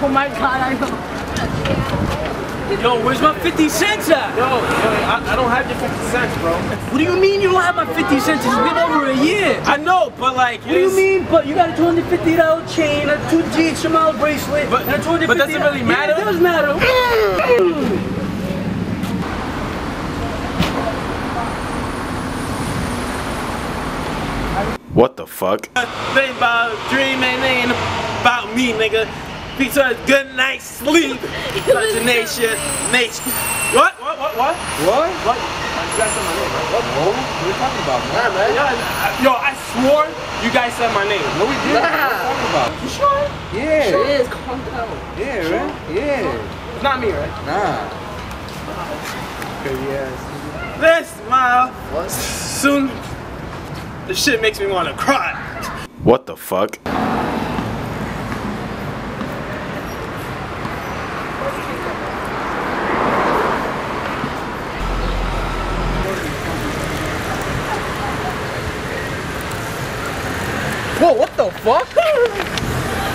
Oh my god, I know. Yo, where's my 50 cents at? Yo, I don't have your 50 cents, bro. What do you mean you don't have my 50 cents? It's been over a year. I know, but like... What do you mean? But you got a $250 chain, a 2G Shamal bracelet, and a $250... But does it really matter? Yeah, it does matter. What the fuck? Think about dreaming, ain't about me, nigga. Peace out, good night's sleep. Imagination, nature. What? You guys said my name, right? What, bro? What are you talking about, man? Nah, man. Yo, I swore you guys said my name. No, we didn't. Nah. What are you talking about? You sure? Yeah. Sure is. Calm down. Yeah, sure. Right? Yeah. It's not me, right? Nah. Crazy ass. Let's smile. What? Soon. This shit makes me want to cry. What the fuck? Whoa, what the fuck?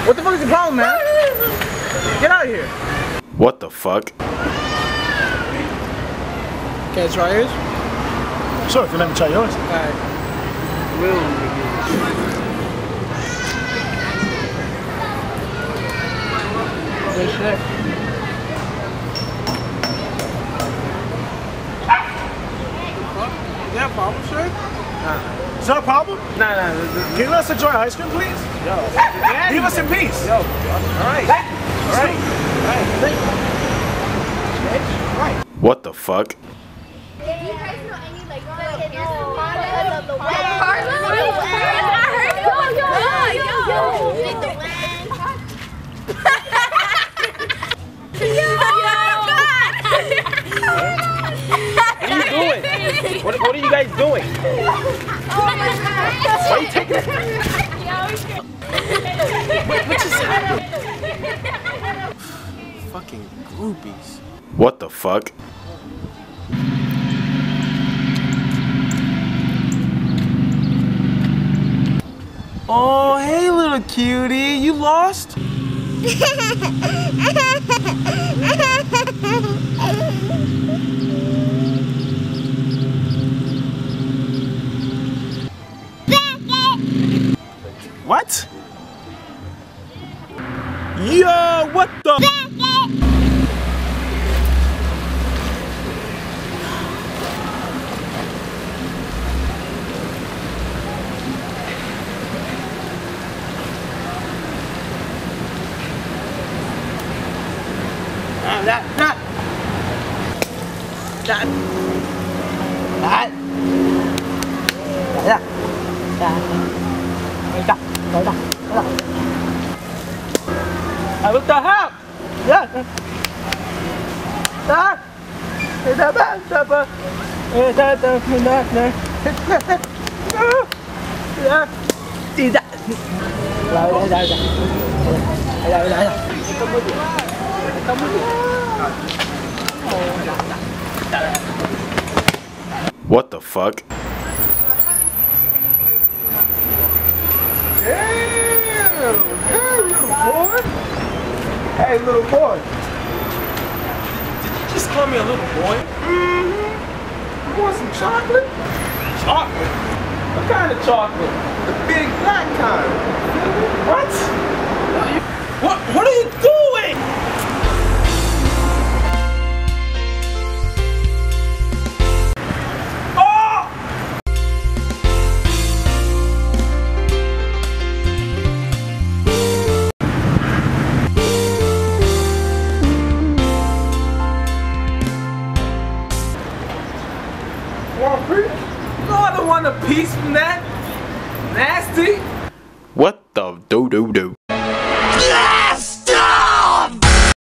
What the fuck is the problem, man? Get out of here. What the fuck? Can I try yours? Sure, if you let me try yours. Alright. Is that a problem, sir? Nah. Is that a problem? Nah. Can you let us enjoy ice cream, please? Yo. Leave us in peace. Yo. Alright. Alright. Alright. What the fuck? What are you guys doing? Oh my god! Why are you taking it? Wait, what just happened? Fucking groupies. What the fuck? Oh, hey little cutie, you lost? What? Yo, what the? I looked at him. Yeah. That is a bad supper. Is that the What the fuck? Hey, little boy. Did you just call me a little boy? Mm-hmm. You want some chocolate? Chocolate? What kind of chocolate? The big black kind. What? What are you doing? Piece from that nasty. What the do do do?